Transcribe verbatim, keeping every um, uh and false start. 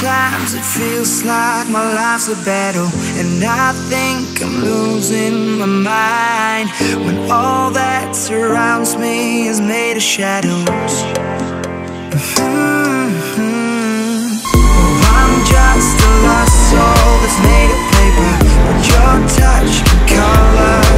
Sometimes it feels like my life's a battle, and I think I'm losing my mind when all that surrounds me is made of shadows. Mm-hmm. Oh, I'm just a lost soul that's made of paper, but your touch can color